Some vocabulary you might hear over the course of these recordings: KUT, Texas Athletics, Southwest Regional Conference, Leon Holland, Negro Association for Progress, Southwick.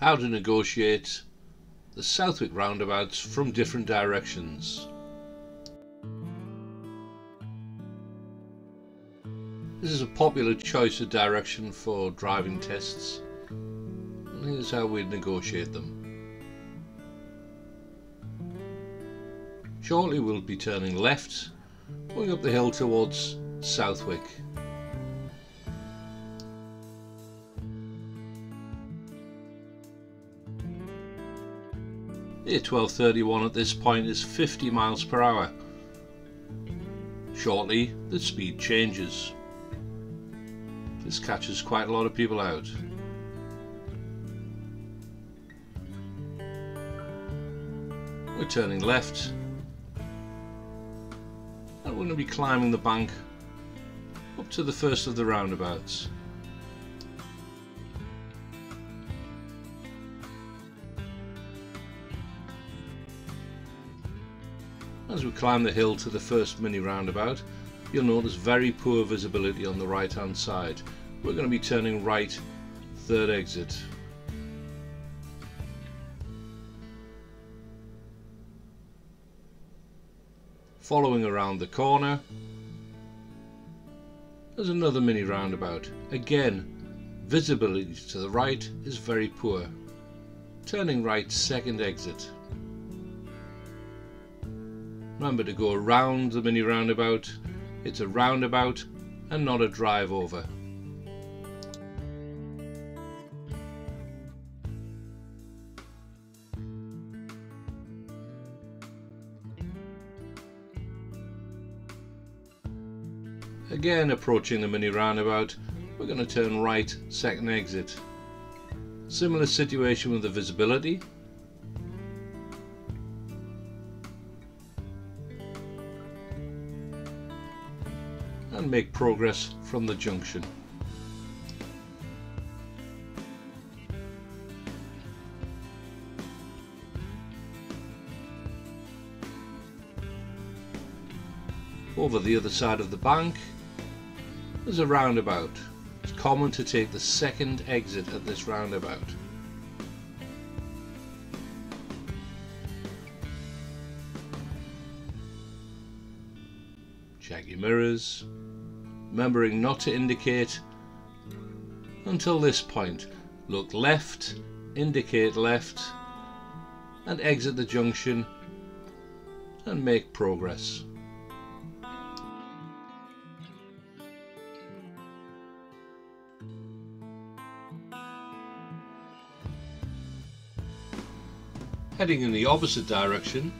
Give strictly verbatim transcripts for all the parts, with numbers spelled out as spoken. How to negotiate the Southwick roundabouts from different directions. This is a popular choice of direction for driving tests. And here's how we negotiate them. Shortly we'll be turning left, going up the hill towards Southwick. Here twelve thirty-one at this point is fifty miles per hour. Shortly the speed changes. This catches quite a lot of people out. We're turning left and we're going to be climbing the bank up to the first of the roundabouts. As we climb the hill to the first mini roundabout, you'll notice very poor visibility on the right hand side. We're going to be turning right, third exit. Following around the corner, there's another mini roundabout. Again, visibility to the right is very poor. Turning right, second exit. Remember to go around the mini roundabout. It's a roundabout and not a drive over. Again, approaching the mini roundabout, we're going to turn right, second exit. Similar situation with the visibility. And make progress from the junction. Over the other side of the bank there's a roundabout. It's common to take the second exit at this roundabout. Check your mirrors, remembering not to indicate until this point. Look left, indicate left, and exit the junction and make progress. Heading in the opposite direction,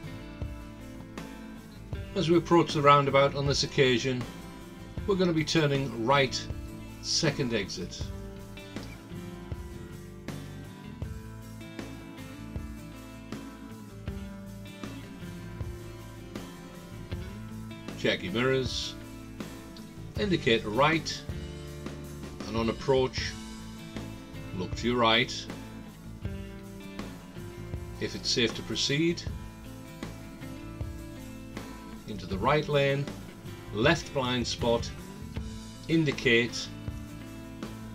as we approach the roundabout on this occasion, we're going to be turning right, second exit. Check your mirrors, indicate right, and on approach, look to your right. If it's safe to proceed, into the right lane, left blind spot, indicate,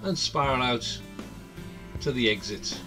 and spiral out to the exit.